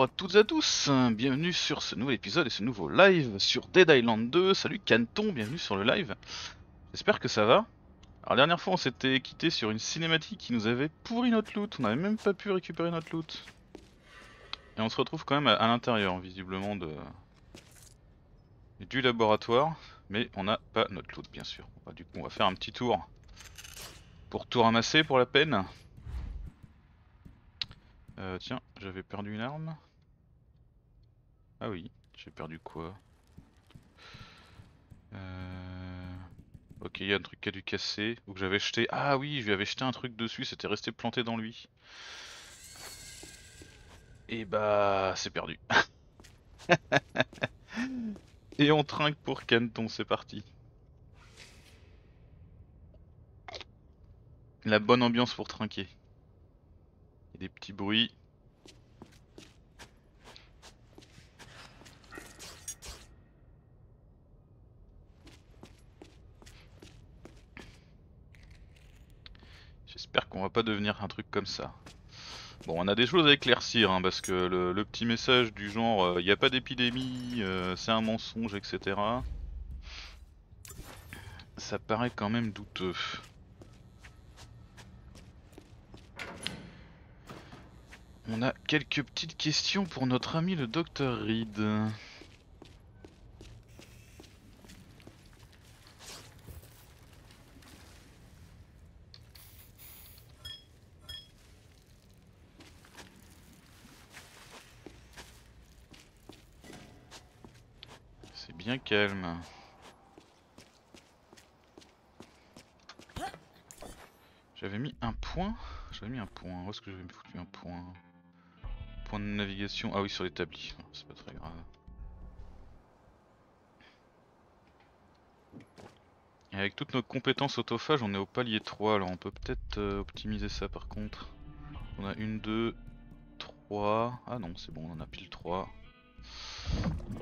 bonjour à toutes et à tous, bienvenue sur ce nouvel épisode et ce nouveau live sur Dead Island 2. Salut Canton, bienvenue sur le live, j'espère que ça va. Alors la dernière fois on s'était quitté sur une cinématique qui nous avait pourri notre loot, on n'avait même pas pu récupérer notre loot. Et on se retrouve quand même à l'intérieur visiblement du laboratoire, mais on n'a pas notre loot bien sûr. Du coup on va faire un petit tour pour tout ramasser pour la peine. Tiens, j'avais perdu une arme. Ah oui, j'ai perdu quoi? Ok, il y a un truc qui a dû casser. Ou que j'avais jeté. Ah oui, je lui avais jeté un truc dessus, c'était resté planté dans lui. Et bah, c'est perdu. Et on trinque pour Canton, c'est parti. La bonne ambiance pour trinquer. Des petits bruits. J'espère qu'on va pas devenir un truc comme ça. Bon, on a des choses à éclaircir hein, parce que le petit message du genre il n'y a pas d'épidémie, c'est un mensonge, etc. Ça paraît quand même douteux. On a quelques petites questions pour notre ami le Docteur Reed. C'est bien calme. J'avais mis un point. Où est-ce que j'avais foutu un point ? Point de navigation, ah oui sur l'établi, c'est pas très grave. Et avec toutes nos compétences autophages on est au palier 3, alors on peut peut-être optimiser ça par contre. On a une, deux, trois, ah non c'est bon on en a pile 3.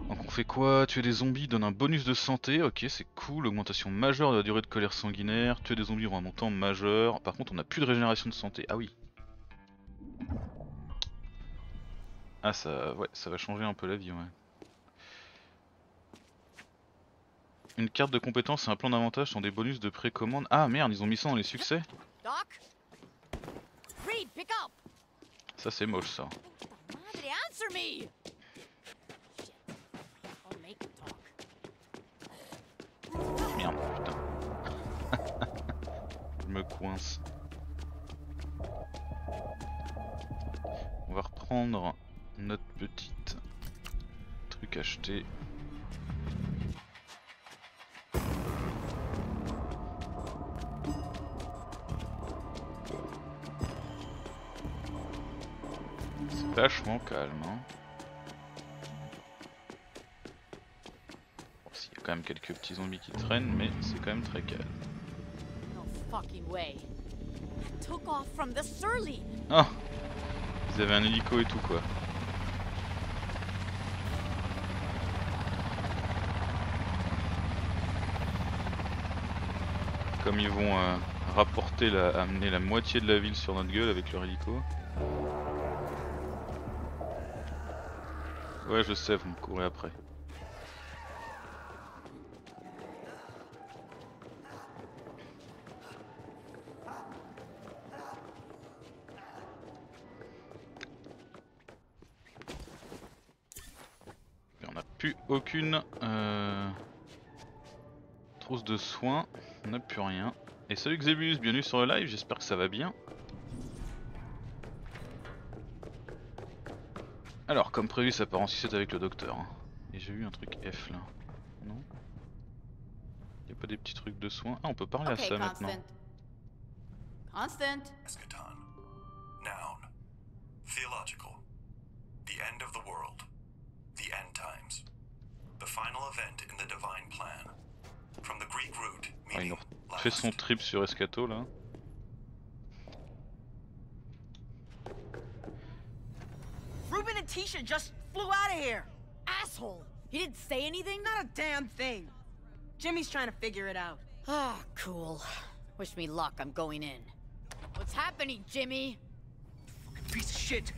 Donc on fait quoi? Tuer des zombies donne un bonus de santé, ok c'est cool, augmentation majeure de la durée de colère sanguinaire, tuer des zombies aura un montant majeur, par contre on n'a plus de régénération de santé, ah oui. Ah ça, ouais, ça va changer un peu la vie ouais. Une carte de compétence et un plan d'avantage sont des bonus de précommande. Ah merde ils ont mis ça dans les succès. Ça c'est moche ça. Merde putain. Je me coince. On va reprendre notre petite truc acheté. C'est vachement calme hein. Bon, s'il y a quand même quelques petits zombies qui traînent mais c'est quand même très calme. Ah, ils avaient un hélico et tout quoi. Comme ils vont rapporter, amener la moitié de la ville sur notre gueule avec leur hélico. Ouais je sais, vous me courez après. Et on n'a plus aucune trousse de soins. On n'a plus rien. Et salut Xebus, bienvenue sur le live, j'espère que ça va bien. Alors comme prévu ça part en 6-7 avec le docteur. Et j'ai eu un truc F là. Non? Y'a pas des petits trucs de soins? Ah on peut parler à ça maintenant. Constant. Eschaton. Noun. Theological. The end of the world. The end times. The final event in the divine plan. Ah, il nous fait son trip sur Eschaton là. Reuben and Tisha just flew out of here. Asshole. He didn't say anything, not a damn thing. Jimmy's trying to figure it out. Ah, cool. Wish me luck. I'm going in. What's happening, Jimmy? Fucking piece of shit.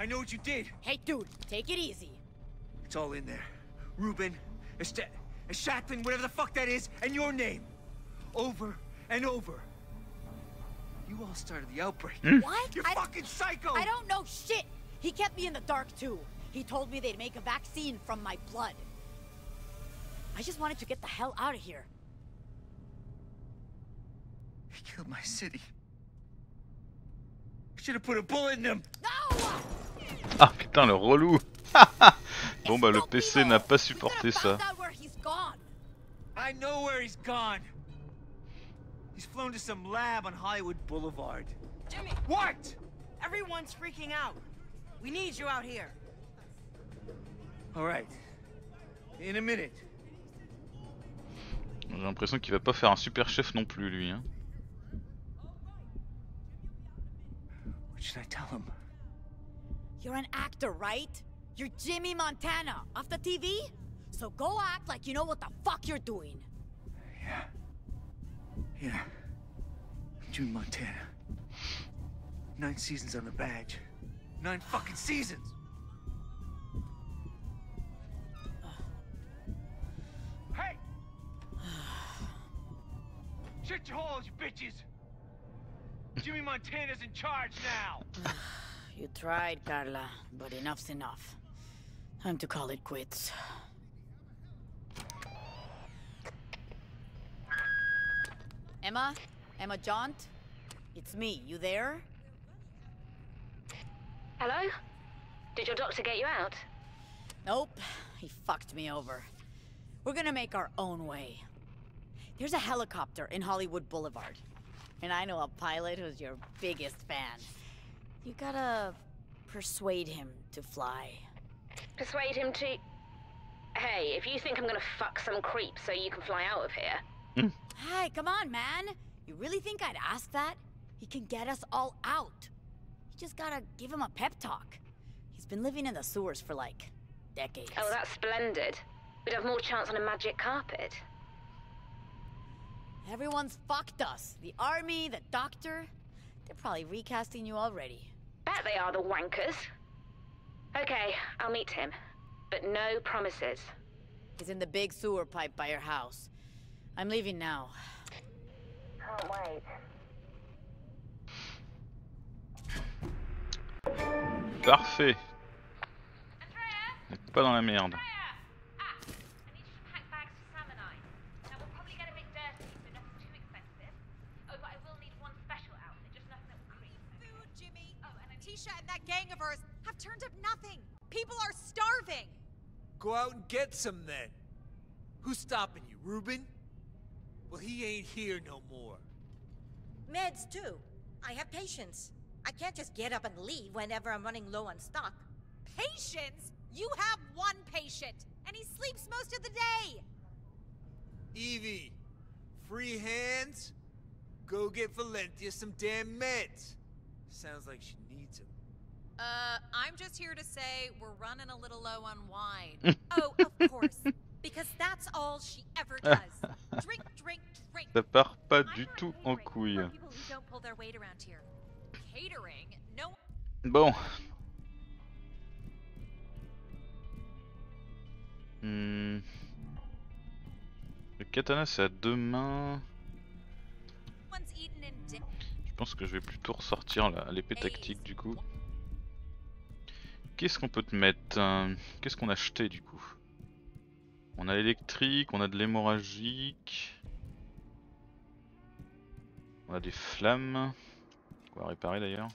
I know what you did. Hey, dude, take it easy. It's all in there. Reuben, Ashtet, whatever the fuck that is, and your name. Over and over. You all started the outbreak. What? You're fucking psycho! I don't know shit! He kept me in the dark, too. He told me they'd make a vaccine from my blood. I just wanted to get the hell out of here. He killed my city. I should have put a bullet in him. No! Ah putain, le relou. Bon bah le PC n'a pas supporté ça. I know where he's gone. He's flown to some lab on Hollywood Boulevard. Jimmy! What? Everyone's freaking out. We need you out here. All right. In a minute. J'ai l'impression qu'il va pas faire un super chef non plus lui hein. What should I tell him? You're an actor, right? You're Jimmy Montana off the TV? So go act like you know what the fuck you're doing. Yeah. Yeah. Jimmy Montana. 9 seasons on the badge. 9 fucking seasons. Hey! Shut your holes, you bitches! Jimmy Montana's in charge now! You tried, Carla, but enough's enough. Time to call it quits. Emma? Emma Jaunt? It's me, you there? Hello? Did your doctor get you out? Nope, he fucked me over. We're gonna make our own way. There's a helicopter in Hollywood Boulevard. And I know a pilot who's your biggest fan. You gotta persuade him to fly. Persuade him to... Hey, if you think I'm gonna fuck some creep so you can fly out of here... Hey, come on, man. You really think I'd ask that? He can get us all out. You just gotta give him a pep talk. He's been living in the sewers for, like, decades. Oh, that's splendid. We'd have more chance on a magic carpet. Everyone's fucked us. The army, the doctor... They're probably recasting you already. Bet they are, the wankers. Okay, I'll meet him. But no promises. He's in the big sewer pipe by your house. I'm leaving now. Can't wait. Parfait. Andrea? N'est pas dans la merde. And that gang of hers have turned up nothing. People are starving. Go out and get some then. Who's stopping you, Reuben? Well, he ain't here no more. Meds too. I have patience. I can't just get up and leave whenever I'm running low on stock. Patience? You have one patient, and he sleeps most of the day. Evie, free hands? Go get Valentia some damn meds. Sounds like she needs him. I'm just here to say we're running a little low on wine. Oh, of course. Because that's all she ever does. Drink, drink, drink. Ça part pas du tout en couille. Bon. Le katana, c'est à 2 mains. Je pense que je vais plutôt ressortir l'épée tactique du coup. Qu'est-ce qu'on peut te mettre? Qu'est-ce qu'on a acheté du coup? On a l'électrique, on a de l'hémorragique. On a des flammes. On va réparer d'ailleurs.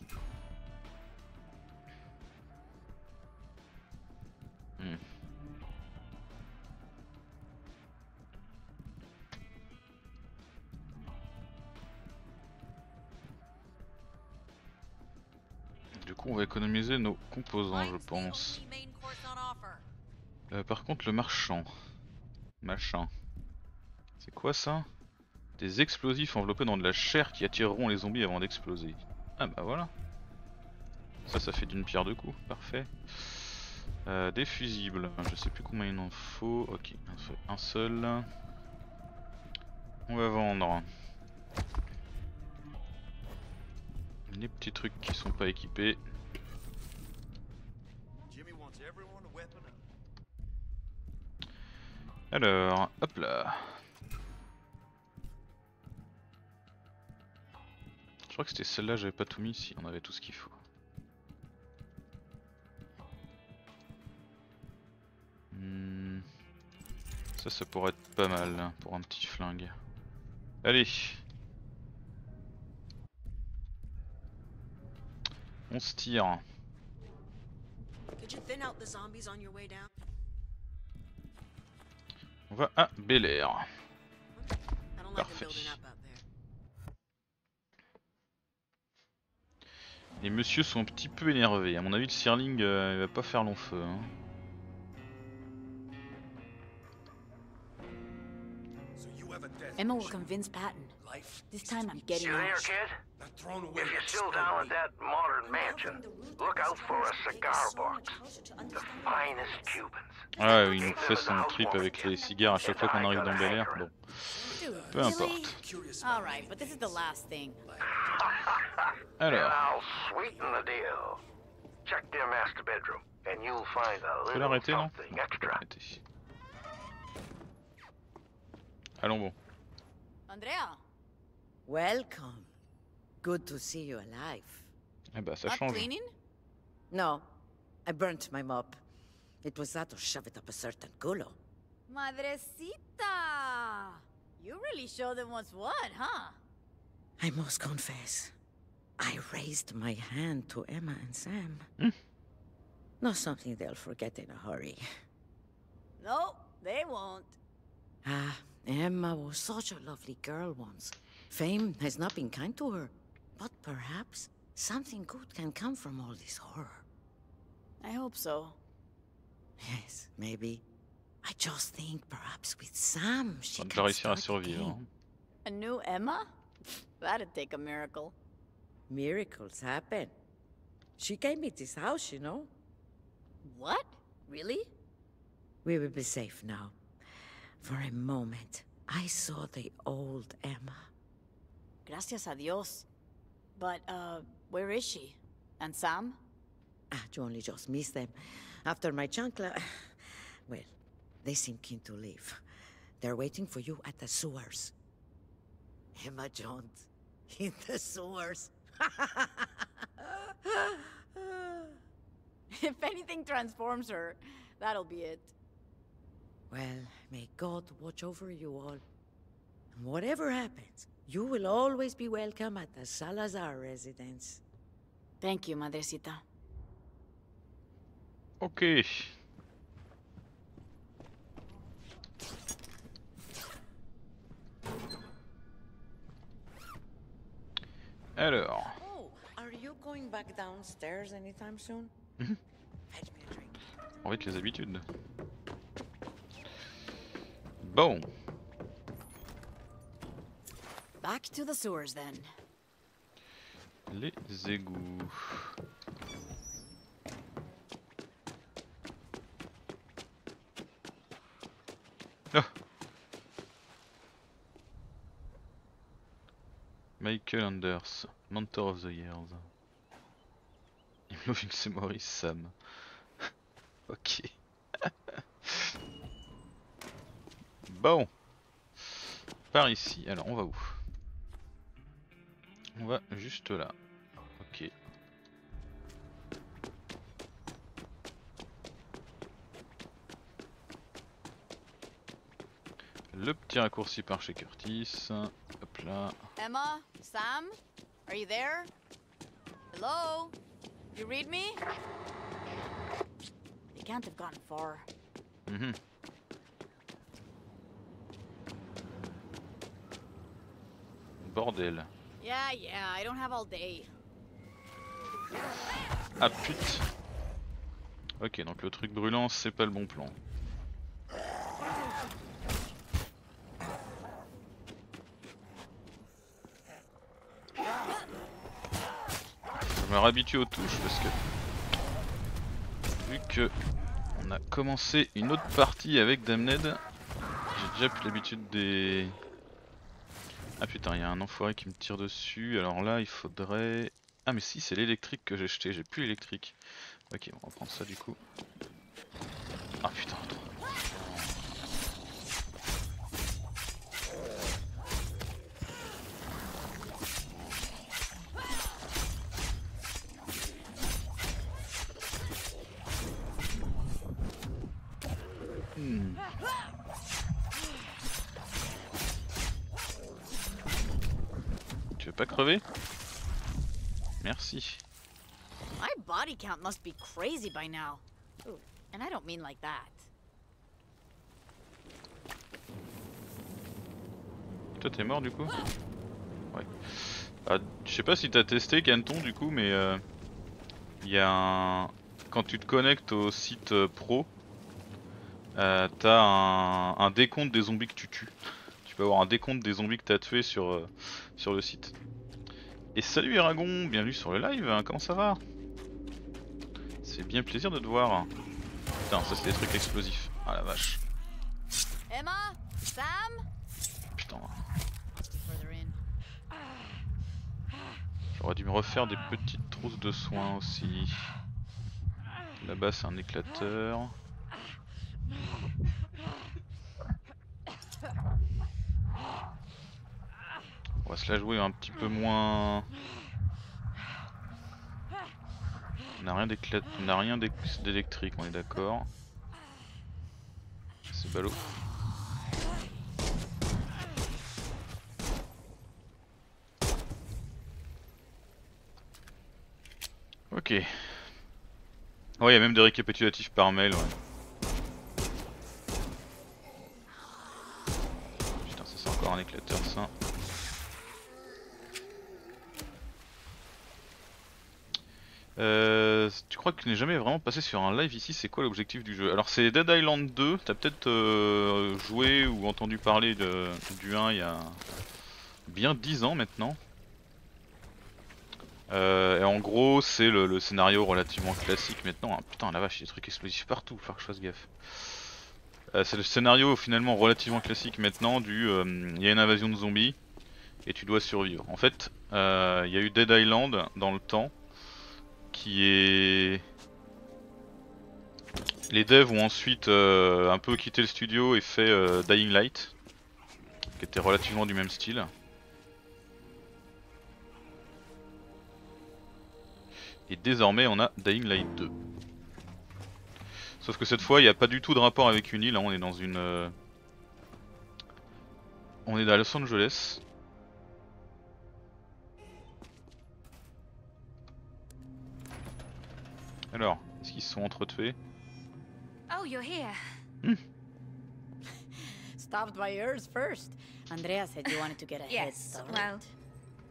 Du coup on va économiser nos composants je pense. Par contre le marchand. Machin. C'est quoi ça? Des explosifs enveloppés dans de la chair qui attireront les zombies avant d'exploser. Ah bah voilà. Ça ça fait d'une pierre deux coups, parfait. Des fusibles, je sais plus combien il en faut. Ok, un seul. On va vendre. Les petits trucs qui sont pas équipés. Alors, hop là. Je crois que c'était celle-là, j'avais pas tout mis, si on avait tout ce qu'il faut. Ça, ça pourrait être pas mal hein, pour un petit flingue. Allez. On se tire. On va à Bel Air. Parfait. Les messieurs sont un petit peu énervés. À mon avis, le Sirling il va pas faire long feu. Hein. Emma will convince Patton. This time I'm getting out. You there, kid? If you're still down at that modern mansion, look out for a cigar box. The finest Cubans. Ah oui, il nous fait son trip avec les cigares à chaque fois qu'on arrive dans Bel Air. Bon, peu importe. Alors. Faut l'arrêter, non? Allons bon. Andrea. Welcome. Good to see you alive. Eh ben, ça change. No, I burnt my mop. It was that or shove it up a certain culo. Madrecita! You really show them what's what, huh? I must confess, I raised my hand to Emma and Sam. Not something they'll forget in a hurry. No, they won't. Ah. Emma was such a lovely girl once. Fame has not been kind to her. But perhaps something good can come from all this horror. I hope so. Yes, maybe. I just think perhaps with Sam she can start again. A new Emma? That'd take a miracle. Miracles happen. She gave me this house, you know. What? Really? We will be safe now. For a moment, I saw the old Emma. Gracias a Dios. But, where is she? And Sam? Ah, you only just missed them. After my chancla... Well, they seem keen to leave. They're waiting for you at the sewers. Emma Jaunt. In the sewers. If anything transforms her, that'll be it. Well, may God watch over you all. And whatever happens, you will always be welcome at the Salazar residence. Thank you, Madrecita. Ok. Alors. Oh, are you going back downstairs anytime soon? En fait, les habitudes. Bon. Back to the sewers then. Les égouts. Ah. Michael Anders, Mentor of the Years. I'm loving memories, Sam. Ok. Bon, par ici, alors on va où? On va juste là, ok. Le petit raccourci par chez Curtis, hop là. Emma, Sam, are you there? Hello? You read me? You can't have gone far. Bordel. Yeah, I don't have all day. Ah pute. Ok, donc le truc brûlant, c'est pas le bon plan. Je me réhabitue aux touches parce que vu que on a commencé une autre partie avec Damned, j'ai déjà plus l'habitude des... Ah putain, il y a un enfoiré qui me tire dessus, alors là il faudrait... Ah mais si, c'est l'électrique que j'ai jeté, j'ai plus l'électrique. Ok, on va prendre ça du coup. Ah putain, trop. Tu veux pas crever? Merci. My body count must be crazy by now. Ooh, and I don't mean like that. Toi t'es mort du coup? Ouais. Ah, je sais pas si t'as testé Canton du coup, mais il y a un... Quand tu te connectes au site pro, t'as un décompte des zombies que tu tues. Tu peux avoir un décompte des zombies que t'as tué sur, sur le site. Et salut Eragon, bienvenue sur le live, comment ça va? C'est bien plaisir de te voir. Putain, ça c'est des trucs explosifs. Ah la vache. Emma, Sam. Putain. J'aurais dû me refaire des petites trousses de soins aussi. Là-bas c'est un éclateur. On va se la jouer un petit peu moins. On n'a rien d'électrique, on est d'accord. C'est ballot. Ok. Ouais, il y a même des récapitulatifs par mail, ouais. Putain, ça c'est encore un éclateur, ça. Tu crois que tu n'es jamais vraiment passé sur un live ici, c'est quoi l'objectif du jeu? Alors c'est Dead Island 2, t'as peut-être joué ou entendu parler du 1 il y a bien 10 ans maintenant. Et en gros c'est le scénario relativement classique maintenant, hein. Putain la vache, il y a des trucs explosifs partout, faut que je fasse gaffe. C'est le scénario finalement relativement classique maintenant du il y a une invasion de zombies et tu dois survivre. En fait il y a eu Dead Island dans le temps. Qui est... Les devs ont ensuite un peu quitté le studio et fait Dying Light, qui était relativement du même style. Et désormais on a Dying Light 2. Sauf que cette fois il n'y a pas du tout de rapport avec une île, hein. On est dans une... On est à Los Angeles. Alors, est-ce qu'ils se sont entretués? Oh, you're here. Stopped by yours first. Andrea said you wanted to get a head start. Yes, well,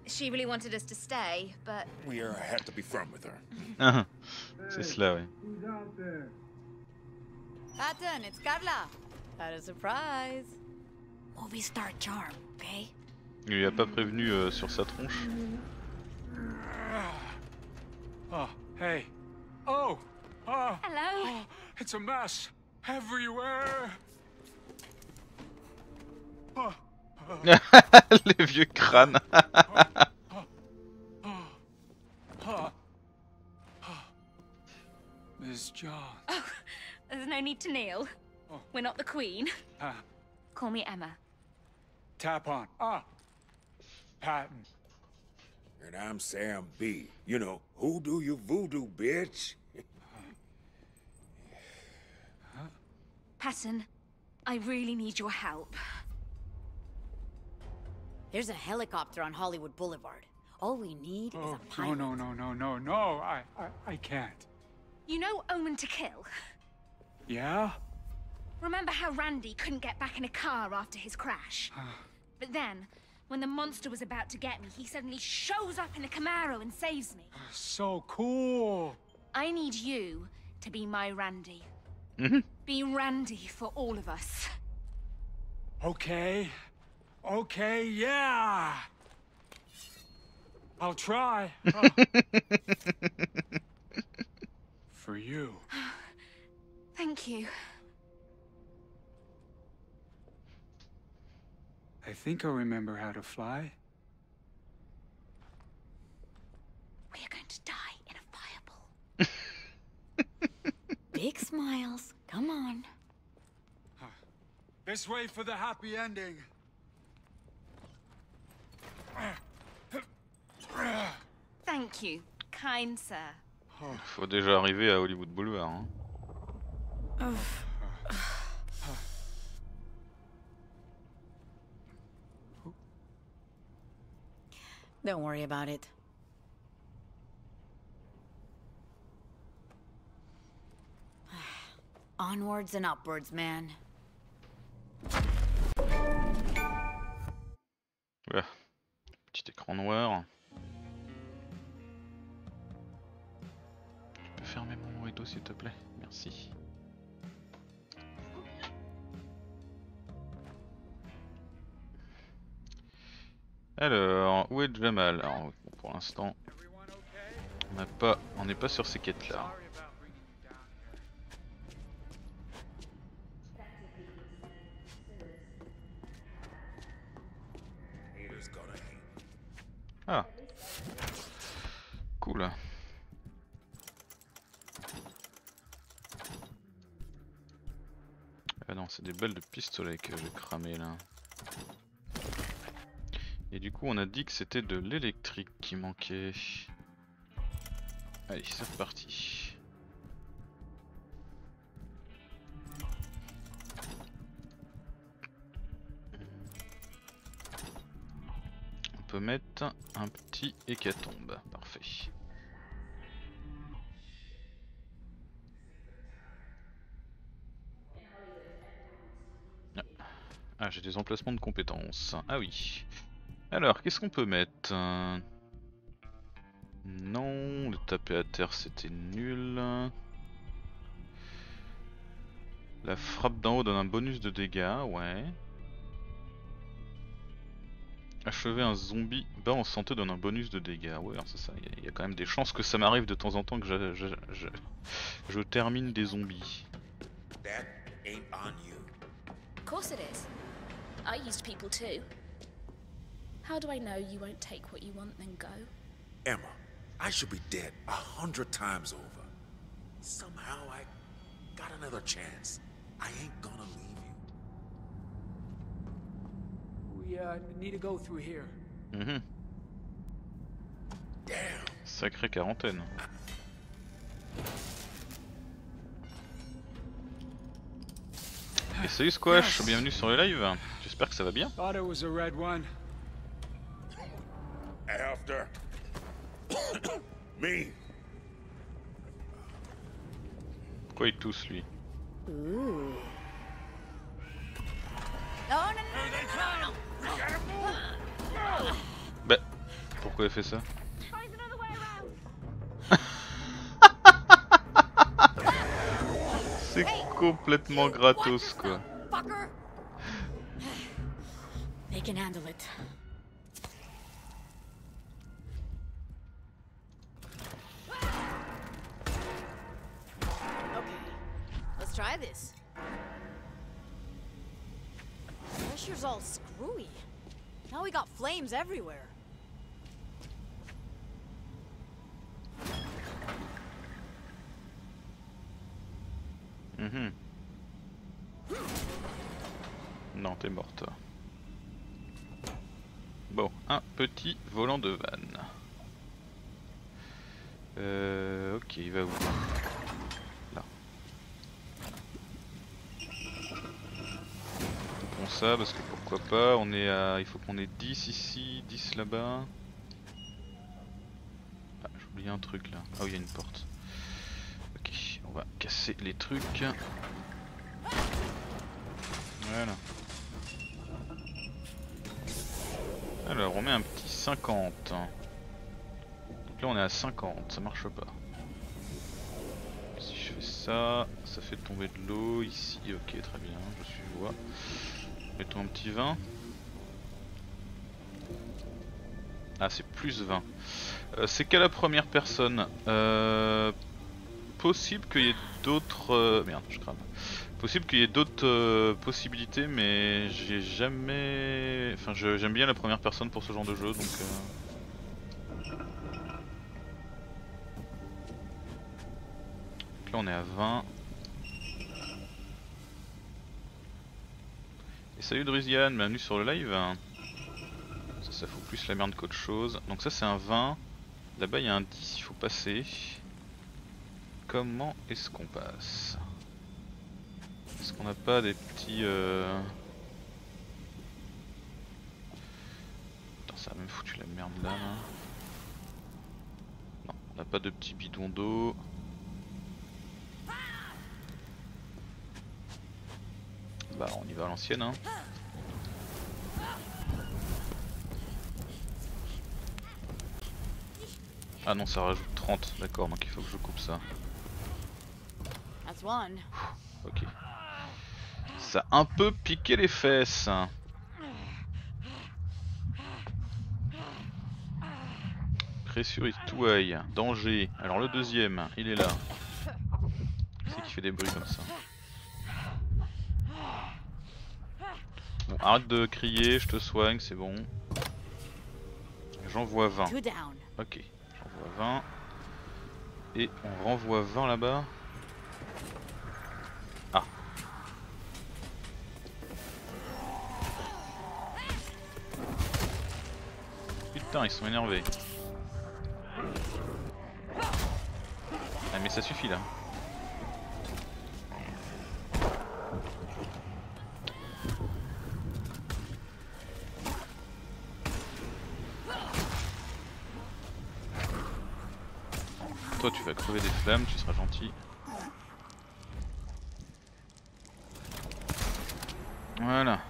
she really wanted us to stay, but we have to be firm with her. C'est cela, oui. Patton, it's Carla. What a surprise. Movie star charm, okay? Il lui a pas prévenu sur sa tronche. Oh, hey. Oh, hello. Oh, it's a mess everywhere. Oh, les vieux crânes. Miss Jaunt. Oh, there's no need to kneel. We're not the queen. Call me Emma. Tap on. Ah, Patton. And I'm Sam B. You know, who do you voodoo, bitch? Patton, I really need your help. There's a helicopter on Hollywood Boulevard. All we need is a pilot. No, no, no, no, no, no. I can't. You know Omen to Kill? Yeah? Remember how Randy couldn't get back in a car after his crash? But then... When the monster was about to get me, he suddenly shows up in a Camaro and saves me. So cool! I need you to be my Randy. Mm-hmm. Be Randy for all of us. Okay. Okay, yeah! I'll try. For you. Thank you. I think I remember how to fly. We're smiles. Come on. This way for the happy ending. Thank you, kind sir. Faut déjà arriver à Hollywood Boulevard. Hein. Don't worry about it. Onwards and upwards, man. Voilà. Petit écran noir. Tu peux fermer mon rideau s'il te plaît? Merci. Alors, où est Jamal? Alors, pour l'instant, on n'est pas sur ces quêtes-là. Ah, cool. Ah non, c'est des balles de pistolet que j'ai cramé là. Et du coup, on a dit que c'était de l'électrique qui manquait. Allez, c'est parti. On peut mettre un petit hécatombe. Parfait. Ah, j'ai des emplacements de compétences. Ah oui. Alors, qu'est-ce qu'on peut mettre? Non, le taper à terre c'était nul. La frappe d'en haut donne un bonus de dégâts, ouais. Achever un zombie bas en santé donne un bonus de dégâts, ouais, c'est ça. Il y a quand même des chances que ça m'arrive de temps en temps que je termine des zombies. That ain't on you. Of course it is. I used people too. How do I know you won't take what you want then go? Emma, I should be dead 100 times over. Somehow I got another chance. I ain't gonna leave you. We need to go through here. Mm-hmm. Damn. Sacrée quarantaine. Et salut Squash, bienvenue sur le live. J'espère que ça va bien. After me. Pourquoi il tousse lui? Ooh. No. Bah, pourquoi il fait ça? C'est complètement gratos quoi. They can handle it. Try this. Pressure's all screwy. Now we got flames everywhere. Mhm. Non, t'es morte. Bon, un petit volant de vanne. Ok, il va où ? Ça, parce que pourquoi pas, on est à... il faut qu'on ait 10 ici, 10 là-bas. Ah, j'ai oublié un truc là. Ah oui, il y a une porte. Ok, on va casser les trucs. Voilà. Alors, on met un petit 50. Donc là, on est à 50, ça marche pas. Si je fais ça, ça fait tomber de l'eau ici. Ok, très bien, je suis vois. Mettons un petit 20. Ah, c'est plus 20. C'est qu'à la première personne. Possible qu'il y ait d'autres... merde, je crame. Possible qu'il y ait d'autres possibilités, mais j'ai jamais... Enfin, j'aime bien la première personne pour ce genre de jeu, donc... Donc là, on est à 20. Et salut Drusian, bienvenue sur le live. Ça fout plus la merde qu'autre chose. Donc ça c'est un 20. Là-bas il y a un 10, il faut passer. Comment est-ce qu'on passe? Est-ce qu'on n'a pas des petits... Putain, ça a même foutu la merde là. Non, on n'a pas de petits bidons d'eau. Bah on y va à l'ancienne hein. Ah non, ça rajoute 30, d'accord, donc il faut que je coupe ça. Ok. Ça a un peu piqué les fesses. Pressurise tout aille, danger. Alors le deuxième, il est là. C'est qui fait des bruits comme ça. Bon, arrête de crier, je te soigne, c'est bon. J'envoie 20. Ok, j'envoie 20. Et on renvoie 20 là-bas. Ah. Putain, ils sont énervés. Ah mais ça suffit là. Toi tu vas crever des flammes, tu seras gentil. Voilà.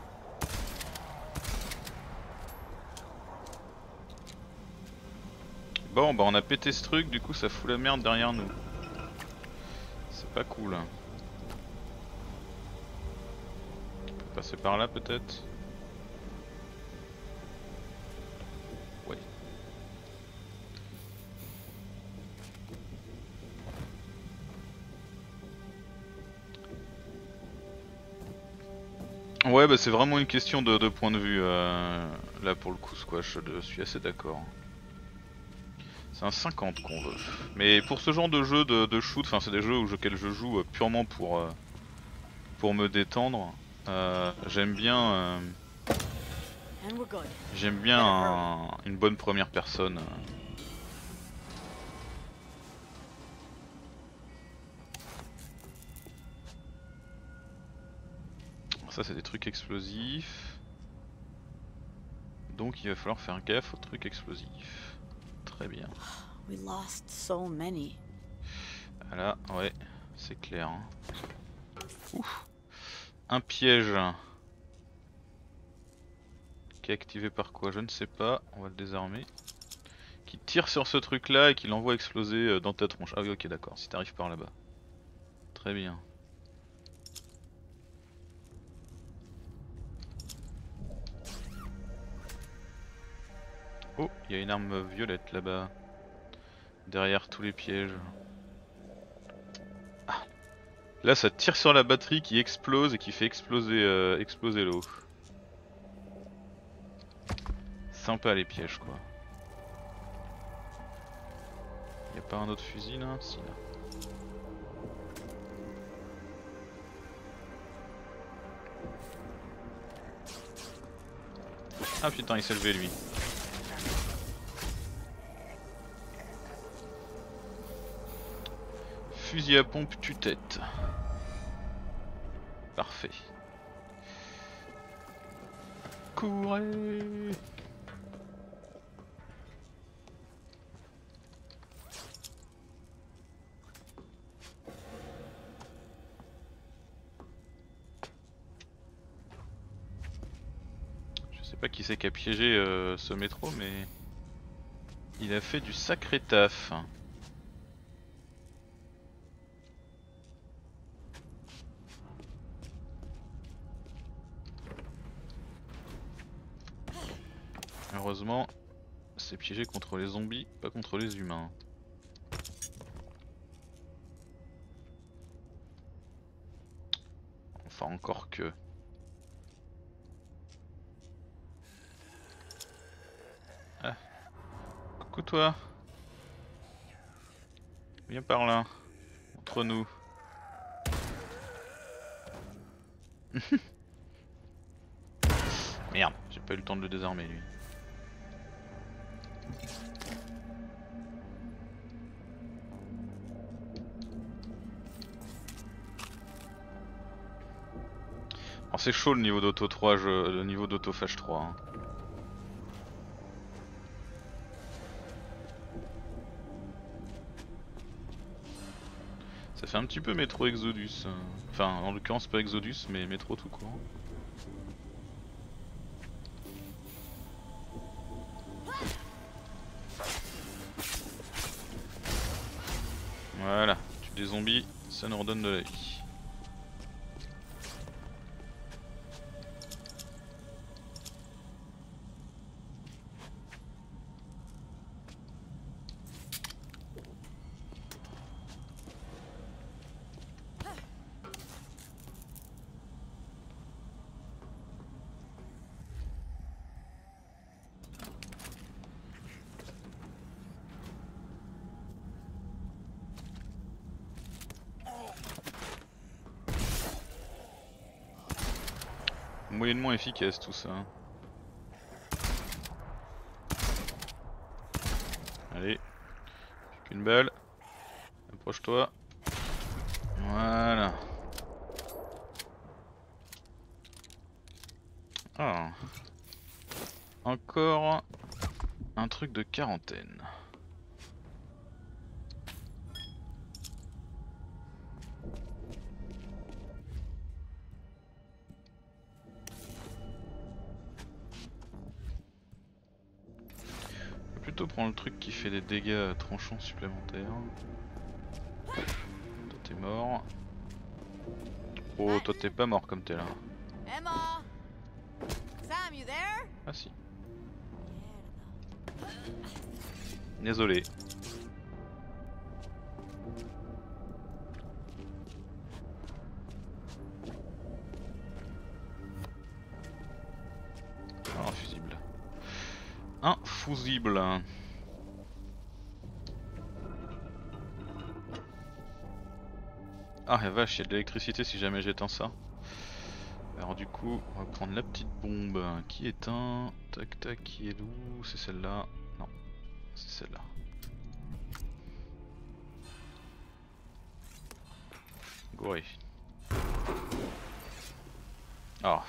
Bon bah on a pété ce truc, du coup ça fout la merde derrière nous. C'est pas cool. On peut passer par là peut-être. Ouais bah c'est vraiment une question de point de vue, là pour le coup Squash, je suis assez d'accord. C'est un 50 qu'on veut. Mais pour ce genre de jeu de shoot, enfin c'est des jeux auxquels je joue purement pour me détendre, j'aime bien une bonne première personne. Ça c'est des trucs explosifs. Donc il va falloir faire gaffe aux trucs explosifs. Très bien. Voilà, ouais, c'est clair. Ouf. Un piège. Qui est activé par quoi? Je ne sais pas, on va le désarmer. Qui tire sur ce truc là et qui l'envoie exploser dans ta tronche. Ah oui ok d'accord, si t'arrives par là-bas. Très bien. Oh, il y a une arme violette là-bas, derrière tous les pièges. Ah. Là ça tire sur la batterie qui explose et qui fait exploser, exploser l'eau. Sympa les pièges quoi. Y a pas un autre fusil là? Si, là. Ah putain il s'est levé lui. Fusil à pompe tue-tête. Parfait. Courez. Je sais pas qui c'est qui a piégé ce métro mais... il a fait du sacré taf. Heureusement, c'est piégé contre les zombies, pas contre les humains. Enfin, encore que. Ah. Coucou toi. Viens par là, entre nous. Merde, j'ai pas eu le temps de le désarmer lui. Alors c'est chaud le niveau d'auto 3, le niveau d'autofage 3. Hein. Ça fait un petit peu métro Exodus. Enfin, en l'occurrence pas Exodus, mais métro tout court. Voilà, tu des zombies, ça nous redonne de la vie. Moyennement efficace tout ça. Allez, plus qu'une balle. Approche-toi. Voilà. Ah. Encore un truc de quarantaine. Le truc qui fait des dégâts tranchants supplémentaires. Toi t'es mort. Oh toi t'es pas mort comme t'es là. Emma. Sam, you there? Ah si. Désolé. Alors, un fusible. Un fusible. Ah la vache, il y a de l'électricité si jamais j'éteins ça. Alors du coup, on va prendre la petite bombe qui éteint. Tac tac, qui est où? C'est celle-là. Non, c'est celle-là. Gouré. Ah.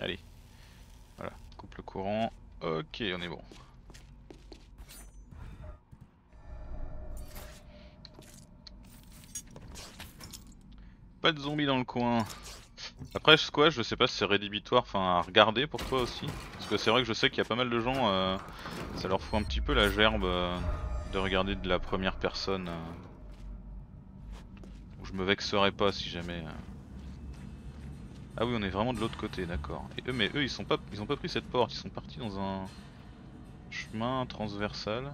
Allez. Voilà, coupe le courant. Ok, on est bon. Pas de zombies dans le coin. Après Squash, je sais pas si c'est rédhibitoire, enfin à regarder pour toi aussi. Parce que c'est vrai que je sais qu'il y a pas mal de gens, ça leur fout un petit peu la gerbe de regarder de la première personne. Je me vexerai pas si jamais... Ah oui, on est vraiment de l'autre côté, d'accord. Et eux, mais eux, ils ont pas pris cette porte, ils sont partis dans un chemin transversal.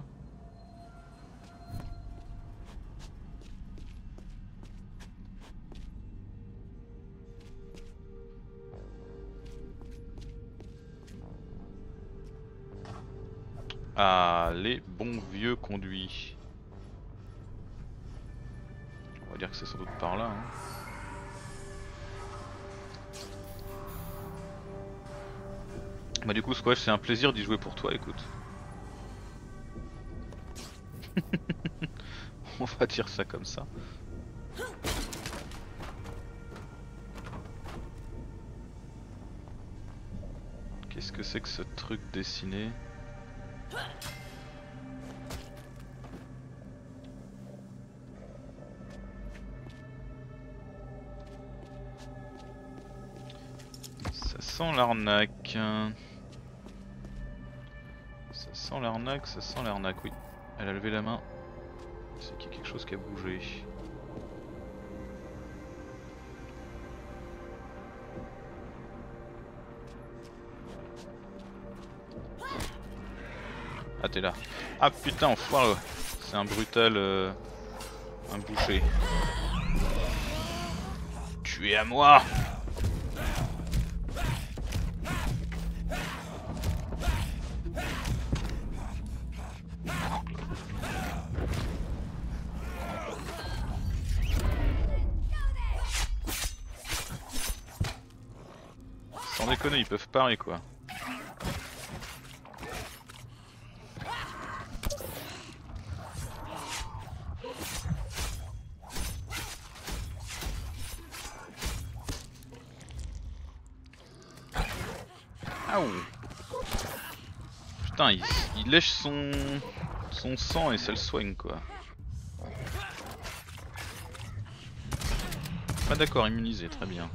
Ah, les bons vieux conduits. On va dire que c'est sans doute par là. Hein. Bah du coup Squash, c'est un plaisir d'y jouer pour toi, écoute. On va dire ça comme ça. Qu'est-ce que c'est que ce truc dessiné ? Ça sent l'arnaque. Ça sent l'arnaque, ça sent l'arnaque, oui. Elle a levé la main. C'est qu'il y a quelque chose qui a bougé. Ah t'es là. Ah putain enfoiré. C'est un brutal... un boucher. Tu es à moi. Sans déconner, ils peuvent parer quoi. Putain, il lèche son sang et ça le soigne quoi. Ah d'accord, immunisé, très bien.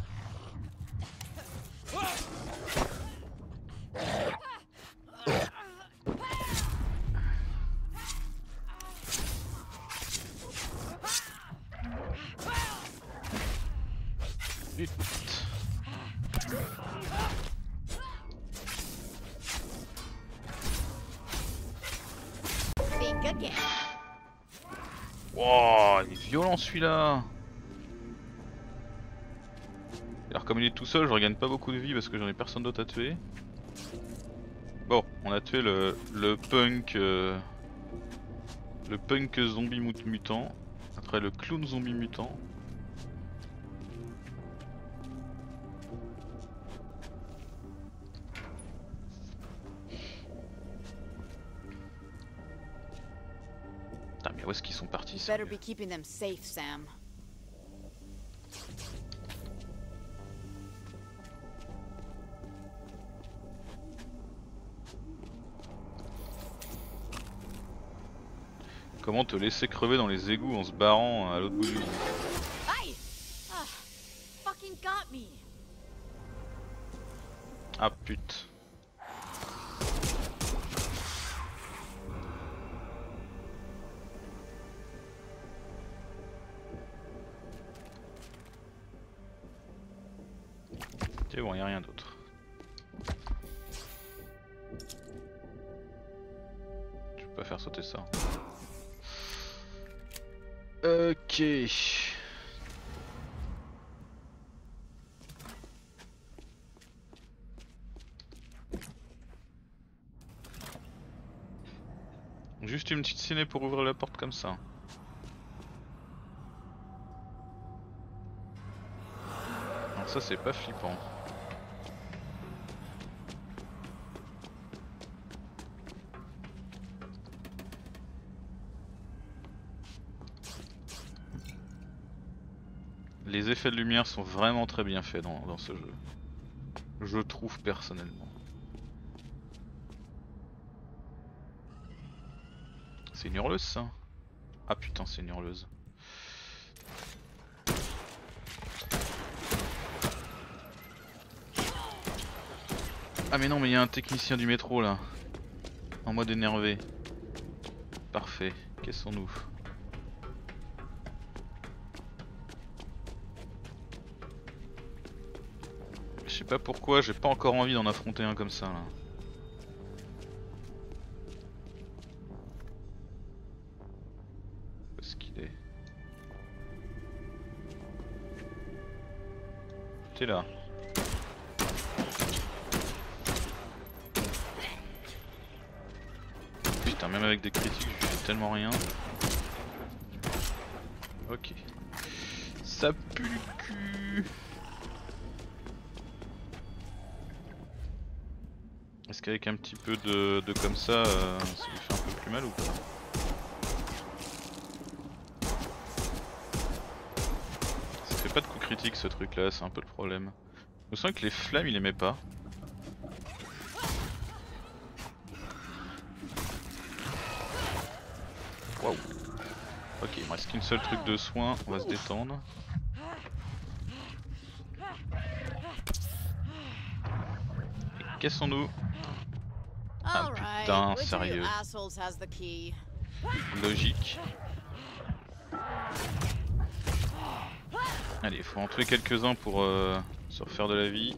Wow, il est violent celui-là. Alors comme il est tout seul, je regagne pas beaucoup de vie parce que j'en ai personne d'autre à tuer. Bon, on a tué le punk zombie mutant. Après le clown zombie mutant. Où est-ce qu'ils sont partis? Better be keeping them safe, Sam. Comment te laisser crever dans les égouts en se barrant à l'autre bout du monde? Ah putain. C'est bon, y'a rien d'autre. Je peux pas faire sauter ça. Ok. Juste une petite ciné pour ouvrir la porte comme ça. Non, ça c'est pas flippant. Les effets de lumière sont vraiment très bien faits dans ce jeu. Je trouve personnellement. C'est une hurleuse ça? Ah putain, c'est une hurleuse. Ah mais non, mais il y a un technicien du métro là. En mode énervé. Parfait, cassons-nous. Je sais pas pourquoi, j'ai pas encore envie d'en affronter un comme ça là. Où est-ce qu'il est? T'es là. Putain, même avec des critiques, je fais tellement rien. Ok. Ça pue le cul. Est-ce qu'avec un petit peu de comme ça, ça lui fait un peu plus mal ou pas? Ça fait pas de coups critiques ce truc là, c'est un peu le problème. Je sens que les flammes il aimait pas. Waouh. Ok, il me reste qu'une seule truc de soin, on va se détendre. Et cassons-nous. Ah putain, sérieux. Logique. Allez, faut en tuer quelques-uns pour se refaire de la vie.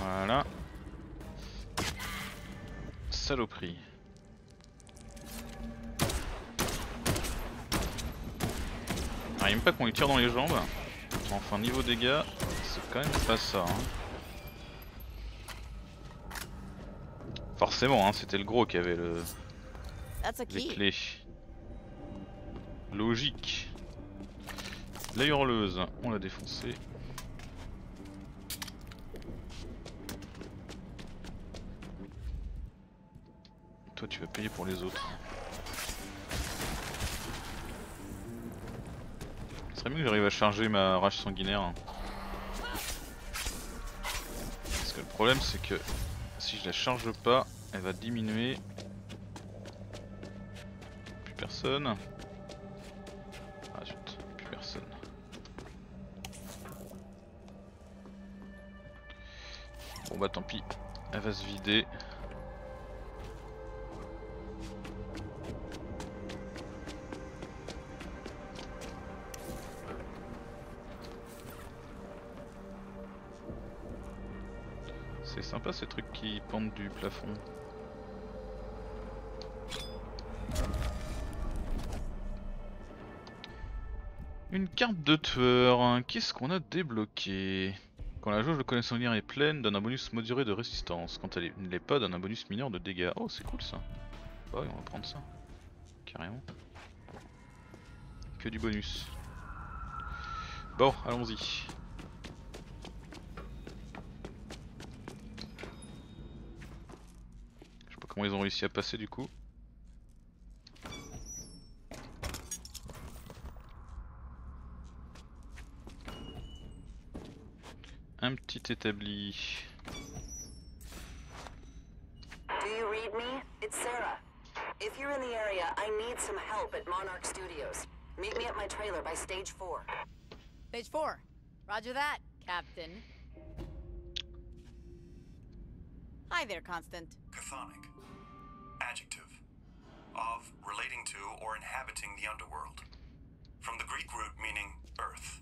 Voilà. Saloperie. Il aime pas qu'on lui tire dans les jambes. Enfin, niveau dégâts, c'est quand même pas ça. Hein. Forcément, hein, c'était le gros qui avait le... les clés. Logique. La hurleuse, on l'a défoncée. Toi, tu vas payer pour les autres. Ce serait mieux que j'arrive à charger ma rage sanguinaire. Parce que le problème, c'est que si je la charge pas, elle va diminuer. Plus personne. Ah zut, plus personne. Bon bah tant pis, elle va se vider. Sympa ces trucs qui pendent du plafond. Une carte de tueur. Qu'est-ce qu'on a débloqué? Quand la jauge de connaissance sanguinaire est pleine, donne un bonus modéré de résistance. Quand elle ne l'est pas, donne un bonus mineur de dégâts. Oh c'est cool ça. Oh, on va prendre ça. Carrément. Que du bonus. Bon, allons-y. Comment ils ont réussi à passer du coup? Un petit établi. Do you read me? It's Sarah. If you're in the area, I need some help at Monarch Studios. Meet me at my trailer by Stage 4. Stage 4. Roger that, Captain. Hi there, Constant. Chthonic. Adjective. Of, relating to, or inhabiting the underworld. From the Greek root meaning earth.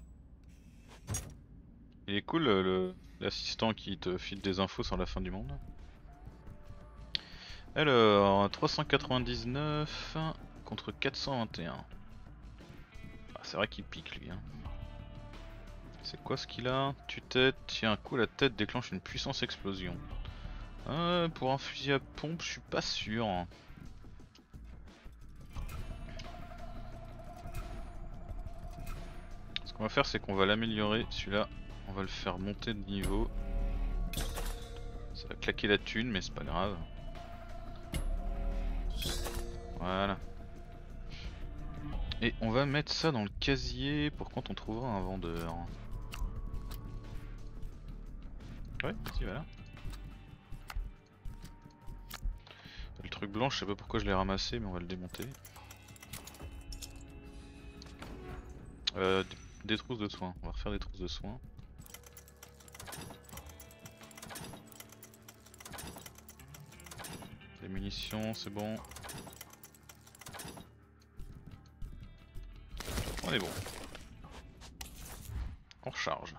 Il est cool l'assistant qui te file des infos sur la fin du monde. Alors, 399 contre 421. Ah, c'est vrai qu'il pique lui. Hein. C'est quoi ce qu'il a? Tue-tête, tiens un coup la tête déclenche une puissance explosion. Pour un fusil à pompe, je suis pas sûr. Ce qu'on va faire, c'est qu'on va l'améliorer, celui-là. On va le faire monter de niveau. Ça va claquer la thune, mais c'est pas grave. Voilà. Et on va mettre ça dans le casier pour quand on trouvera un vendeur. Ouais, si voilà. Le truc blanc, je sais pas pourquoi je l'ai ramassé, mais on va le démonter. Des trousses de soins, on va refaire des trousses de soins. Des munitions, c'est bon. On est bon. On recharge.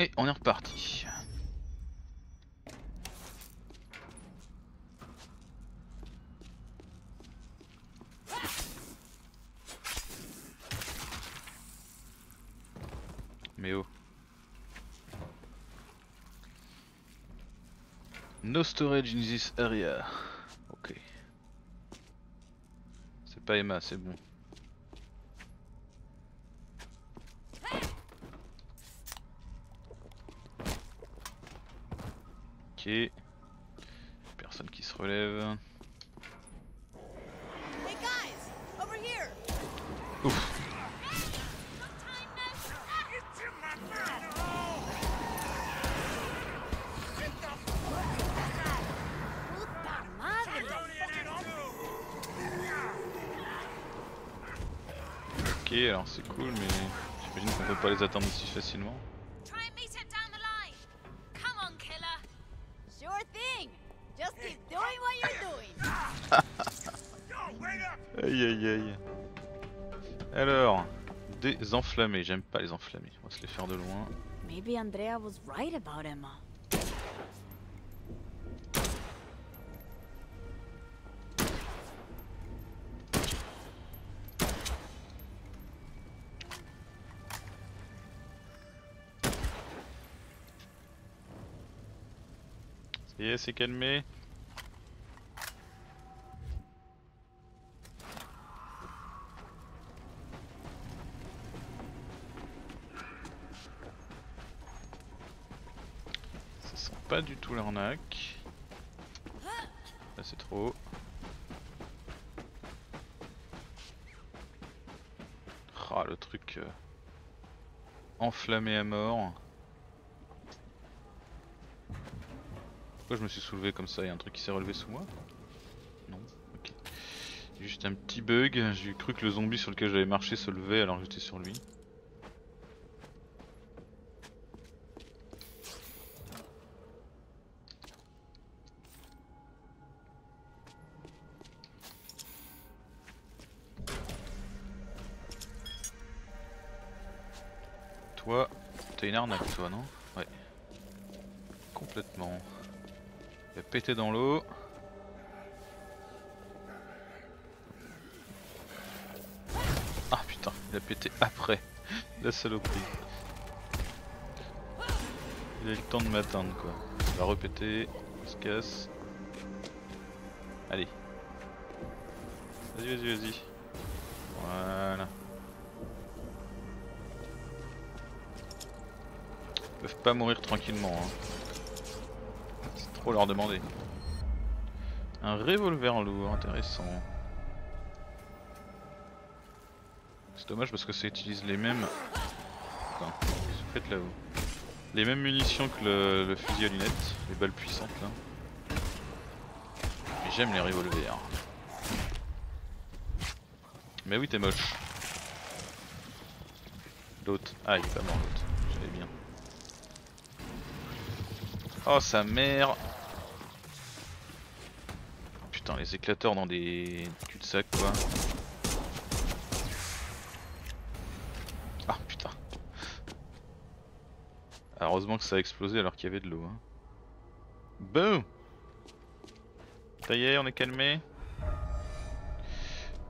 Et on est reparti. Mais oh. No storage in this area. Ok. C'est pas Emma, c'est bon. Et personne qui se relève. Ouf. Ok, alors c'est cool, mais j'imagine qu'on peut pas les atteindre si facilement. Aïe aïe aïe. Alors, des enflammés, j'aime pas les enflammés, on va se les faire de loin. Maybe Andrea was right about Emma. Et elle s'est calmée. Ça sent pas du tout l'arnaque. Là c'est trop haut. Ah, le truc enflammé à mort. Pourquoi je me suis soulevé comme ça? Il y a un truc qui s'est relevé sous moi? Non, ok. Juste un petit bug, j'ai cru que le zombie sur lequel j'avais marché se levait alors que j'étais sur lui. T'es une arnaque toi, non? Ouais. Complètement. Il a pété dans l'eau. Ah putain, il a pété après. La saloperie. Il a eu le temps de m'atteindre quoi. Il va repéter, il se casse. Allez. Vas-y, vas-y, vas-y. Voilà. Ils peuvent pas mourir tranquillement hein. C'est trop leur demander. Un revolver lourd, intéressant. C'est dommage parce que ça utilise les mêmes... Enfin, qu'est-ce que vous faites là-haut? Les mêmes munitions que le fusil à lunettes, les balles puissantes là. Et j'aime les revolvers. Mais oui t'es moche. L'autre, ah il est pas mort l'autre. Oh sa mère! Putain, les éclateurs dans des cul-de-sac quoi. Ah putain! Alors, heureusement que ça a explosé alors qu'il y avait de l'eau. Hein. Boum! Ça y est, on est calmé.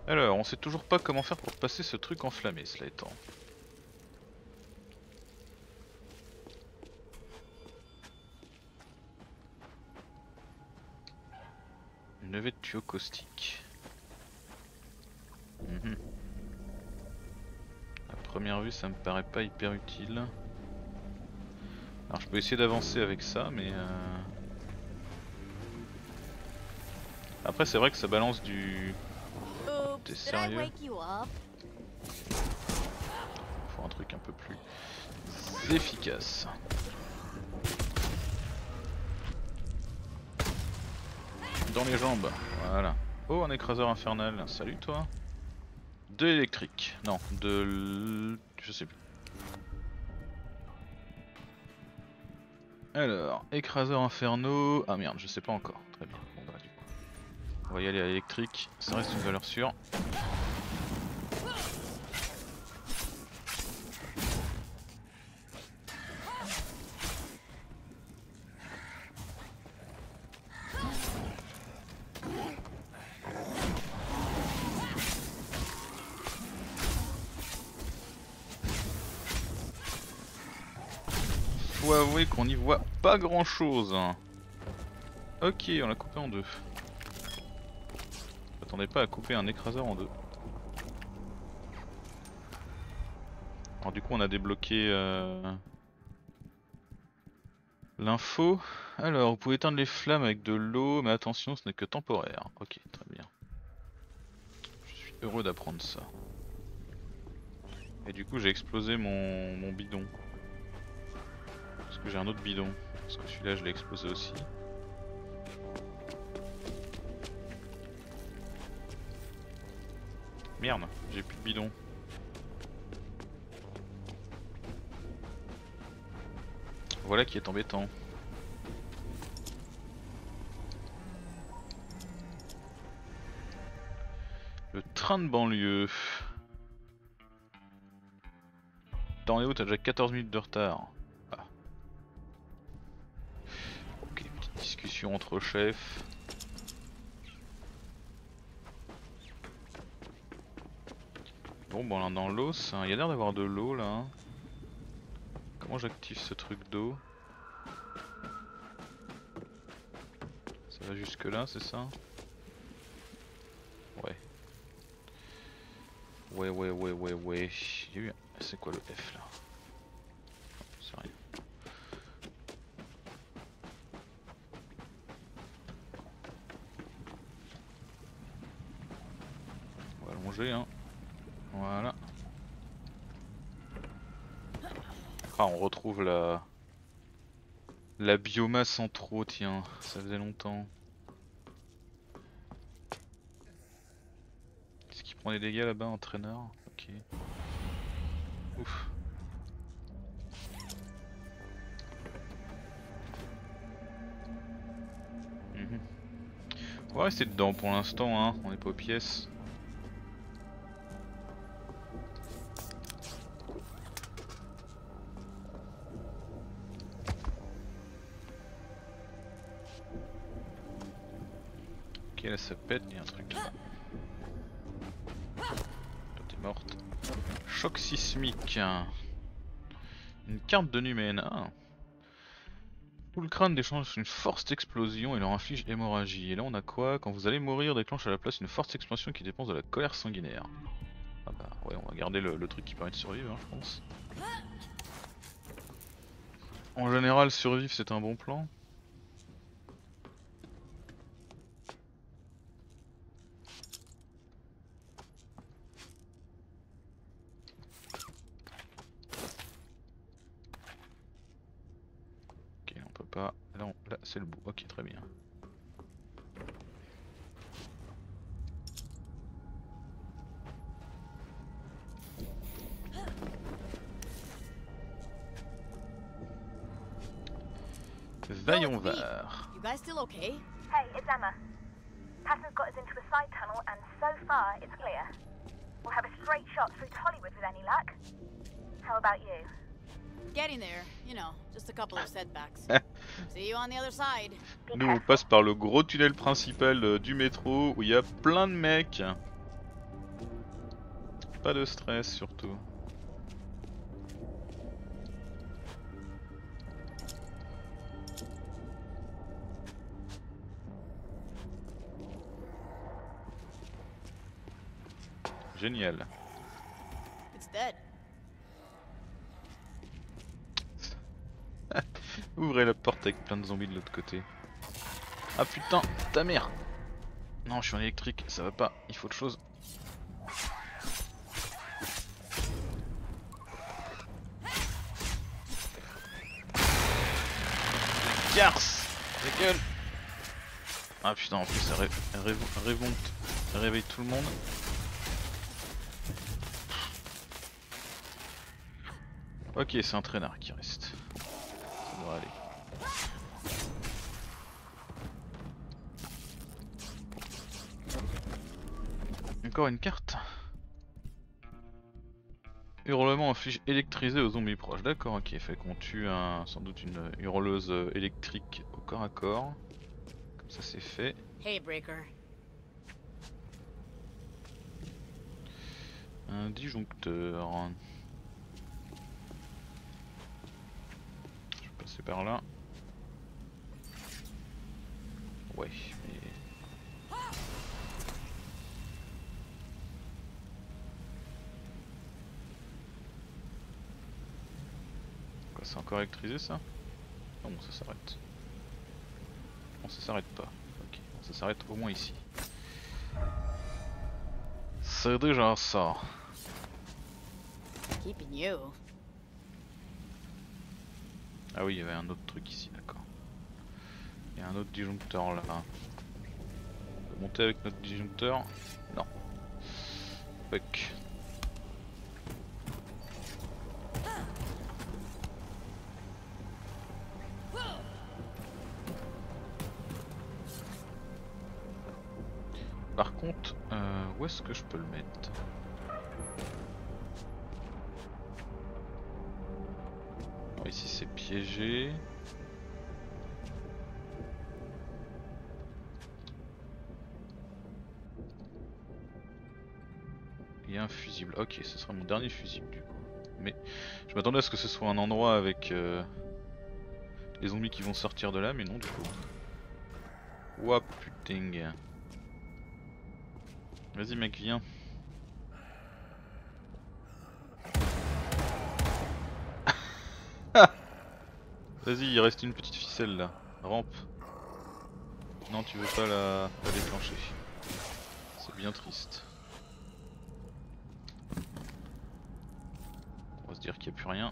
Alors, on sait toujours pas comment faire pour passer ce truc enflammé, cela étant. Une levée de tuyau caustique. À première vue, ça me paraît pas hyper utile. Alors, je peux essayer d'avancer avec ça, mais après, c'est vrai que ça balance du. T'es sérieux? Faut un truc un peu plus efficace. Dans les jambes, voilà. Oh, un écraseur infernal, salut toi. De l'électrique, non, de... je sais plus. Alors, écraseur infernaux... Ah merde, je sais pas encore, très bien. Bon, bah, du coup. On va y aller à l'électrique, ça reste une valeur sûre. Avouer qu'on n'y voit pas grand chose. Ok, on l'a coupé en deux. J'attendais pas à couper un écraseur en deux. Alors du coup on a débloqué l'info. Alors vous pouvez éteindre les flammes avec de l'eau, mais attention ce n'est que temporaire. Ok, très bien. Je suis heureux d'apprendre ça. Et du coup j'ai explosé mon bidon. Parce que j'ai un autre bidon, parce que celui-là je l'ai explosé aussi. Merde, j'ai plus de bidon. Voilà qui est embêtant. Le train de banlieue. Dans les hauts, t'as déjà 14 minutes de retard. Discussion entre chefs. Bon, bon, là dans l'eau, ça. Il y a l'air d'avoir de l'eau là. Comment j'active ce truc d'eau? va jusque là, c'est ça? Ouais. Ouais. J'ai eu... C'est quoi le F là? C'est rien. On va allonger hein. Voilà. Ah, on retrouve la... La biomasse en trop, tiens, ça faisait longtemps. Est-ce qu'il prend des dégâts là-bas, un traîneur? Ok. Ouf. On va rester dedans pour l'instant, hein, on n'est pas aux pièces. Là ça pète, il y a un truc là. T'es morte. Choc sismique. Une carte de Numène. Ah. Tout le crâne déclenche une force d'explosion et leur inflige hémorragie. Et là on a quoi? Quand vous allez mourir, déclenche à la place une force d'expansion qui dépense de la colère sanguinaire. Ah bah ouais, on va garder le truc qui permet de survivre, hein, je pense. En général, survivre c'est un bon plan. C'est le bout, ok, très bien. Vaillons voir. You guys still okay? Hey, it's Emma. Patton's got us into a side tunnel and so far it's clear. We'll have a straight shot through to Hollywood with any luck. How about you? Getting there, you know, just a couple of setbacks. See you on the other side. Nous on passe par le gros tunnel principal du métro où il y a plein de mecs. Pas de stress surtout. Génial. It's dead. Ouvrez la porte avec plein de zombies de l'autre côté. Ah putain, ta mère! Non, je suis en électrique, ça va pas, il faut autre chose. Garce! La gueule! Ah putain, en plus, ça réveille tout le monde. Ok, c'est un traînard qui reste. Allez. Encore une carte. Hurlement inflige électrisé aux zombies proches. D'accord, ok, il fallait qu'on tue un, sans doute une hurleuse électrique au corps à corps. Comme ça c'est fait. Hey Breaker. Un disjoncteur. C'est par là. Ouais, mais... Quoi, c'est encore électrisé ça? Non, bon, ça s'arrête. Bon, ça s'arrête pas. Ok, bon, ça s'arrête au moins ici. C'est déjà ça. Keeping you. Ah oui, il y avait un autre truc ici, d'accord. Il y a un autre disjoncteur là. On peut monter avec notre disjoncteur? Non. Fuck. Par contre, où est-ce que je peux le mettre? Ici c'est piégé. Il y a un fusible. Ok, ce sera mon dernier fusible du coup. Mais je m'attendais à ce que ce soit un endroit avec les zombies qui vont sortir de là, mais non du coup. Ouah putain. Vas-y mec, viens. Vas-y, il reste une petite ficelle là. Rampe. Non, tu veux pas la déclencher. C'est bien triste. On va se dire qu'il n'y a plus rien.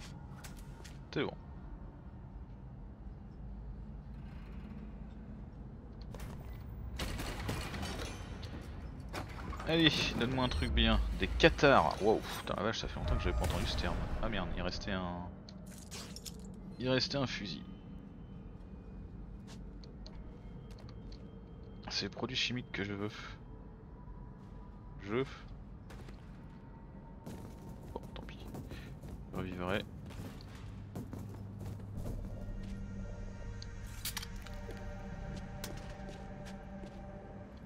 C'est bon. Allez, donne-moi un truc bien. Des cathares. Waouh, putain la vache, ça fait longtemps que j'avais pas entendu ce terme. Ah merde, il restait un... Il restait un fusil. C'est les produits chimiques que je veux. Bon, tant pis. Je revivrai.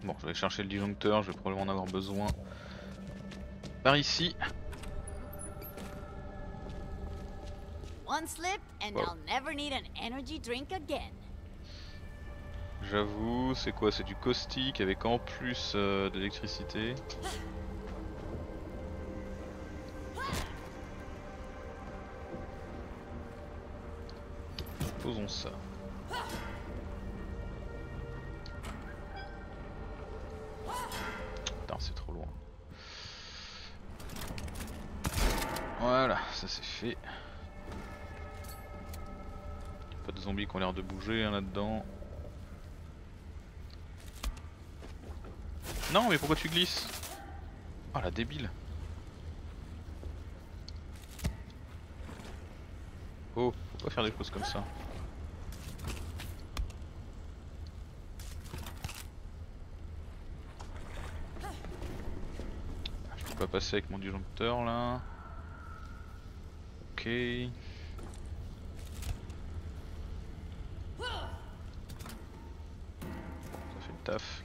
Bon, je vais chercher le disjoncteur, je vais probablement en avoir besoin. Par ici. Wow. J'avoue, c'est quoi? C'est du caustique avec en plus d'électricité. Posons ça. Putain, c'est trop loin. Voilà, ça c'est fait. Pas de zombies qui ont l'air de bouger hein, là-dedans. Non mais pourquoi tu glisses? Oh la débile. Oh, faut pas faire des choses comme ça. Je peux pas passer avec mon disjoncteur là. Ok. Ça fait le taf.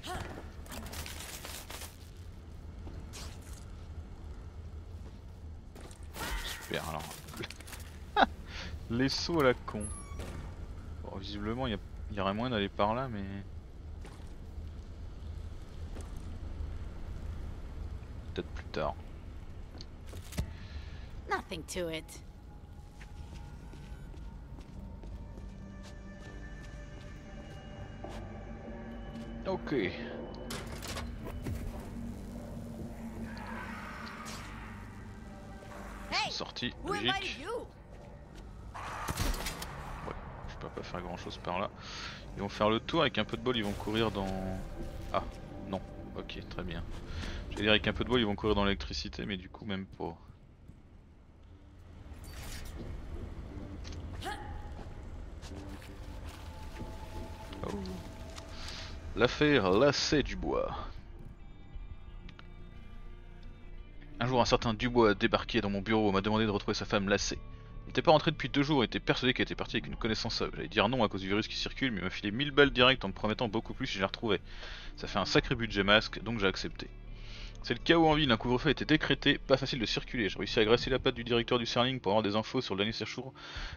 Alors, les sauts à la con. Bon, visiblement, il y aurait moyen d'aller par là, mais. Peut-être plus tard. Nothing to it. Ok. Sortie logique. Ouais, je peux pas faire grand chose par là. Ils vont faire le tour avec un peu de bol, ils vont courir dans... Ah, non. Ok, très bien. J'allais dire avec un peu de bol, ils vont courir dans l'électricité, mais du coup même pas. Oh. L'affaire lacée du bois. Un jour, un certain Dubois a débarqué dans mon bureau et m'a demandé de retrouver sa femme lacée. Il n'était pas rentré depuis 2 jours et était persuadé qu'elle était partie avec une connaissance à eux. J'allais dire non à cause du virus qui circule, mais il m'a filé 1000 balles directes en me promettant beaucoup plus si je la retrouvais. Ça fait un sacré budget masque, donc j'ai accepté. C'est le chaos en ville, un couvre-feu a été décrété, pas facile de circuler. J'ai réussi à graisser la patte du directeur du Serling pour avoir des infos sur le dernier séjour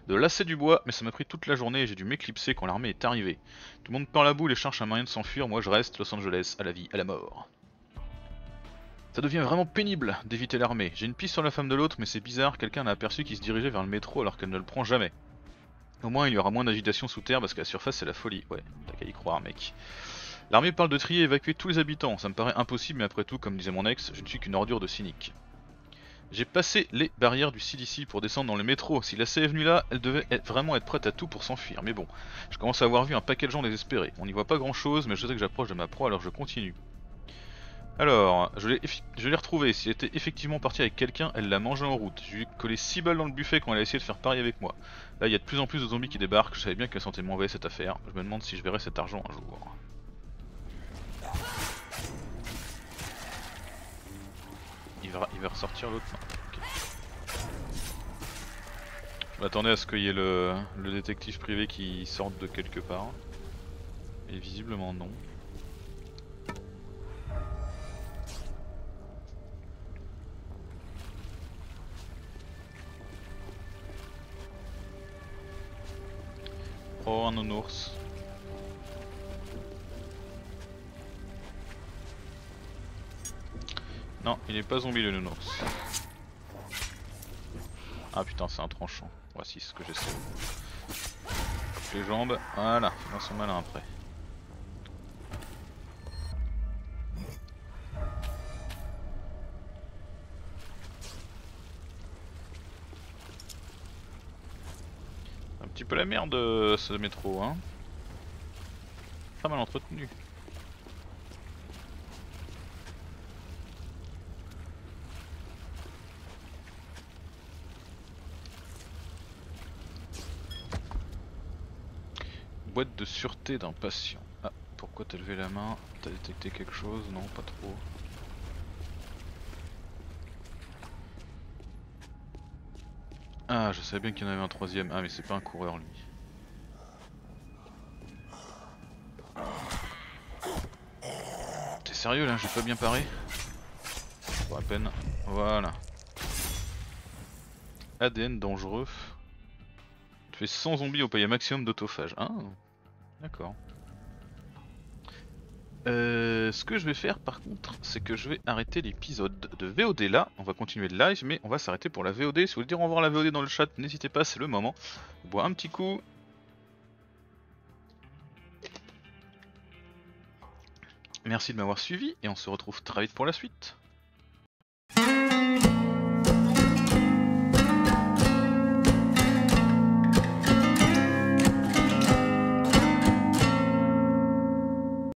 de lacée du bois, mais ça m'a pris toute la journée et j'ai dû m'éclipser quand l'armée est arrivée. Tout le monde perd la boule et cherche un moyen de s'enfuir, moi je reste Los Angeles, à la vie, à la mort. Ça devient vraiment pénible d'éviter l'armée. J'ai une piste sur la femme de l'autre, mais c'est bizarre, quelqu'un l'a aperçu qui se dirigeait vers le métro alors qu'elle ne le prend jamais. Au moins il y aura moins d'agitation sous terre parce qu'à la surface c'est la folie. Ouais, t'as qu'à y croire mec. L'armée parle de trier et évacuer tous les habitants, ça me paraît impossible mais après tout, comme disait mon ex, je ne suis qu'une ordure de cynique. J'ai passé les barrières du CDC pour descendre dans le métro. Si la C est venue là, elle devait vraiment être prête à tout pour s'enfuir. Mais bon, je commence à avoir vu un paquet de gens désespérés. On n'y voit pas grand chose mais je sais que j'approche de ma proie alors je continue. Alors, je l'ai retrouvée, si elle était effectivement partie avec quelqu'un, elle l'a mangé en route. Je lui ai collé 6 balles dans le buffet quand elle a essayé de faire pareil avec moi. Là, il y a de plus en plus de zombies qui débarquent, je savais bien qu'elle sentait mauvais cette affaire. Je me demande si je verrai cet argent un jour. Il va ressortir l'autre. Okay. Je m'attendais à ce qu'il y ait le détective privé qui sorte de quelque part. Et visiblement non. Oh, un nounours. Non, il est pas zombie le nounours. Ah putain, c'est un tranchant. Voici ce que j'essaie. Les jambes, voilà, ils sont malins après. Un petit peu la merde ce métro, hein. Pas mal entretenu. Boîte de sûreté d'un patient. Ah, pourquoi t'as levé la main? T'as détecté quelque chose? Non, pas trop. Ah, je savais bien qu'il y en avait un troisième. Ah, mais c'est pas un coureur lui. T'es sérieux là? J'ai pas bien paré? Pas à peine. Voilà. ADN dangereux. Tu fais 100 zombies au pays, maximum d'autophage. Ah. D'accord. Ce que je vais faire par contre, c'est que je vais arrêter l'épisode de VOD là. On va continuer le live, mais on va s'arrêter pour la VOD. Si vous voulez dire au revoir à la VOD dans le chat, n'hésitez pas, c'est le moment. On boit un petit coup. Merci de m'avoir suivi et on se retrouve très vite pour la suite.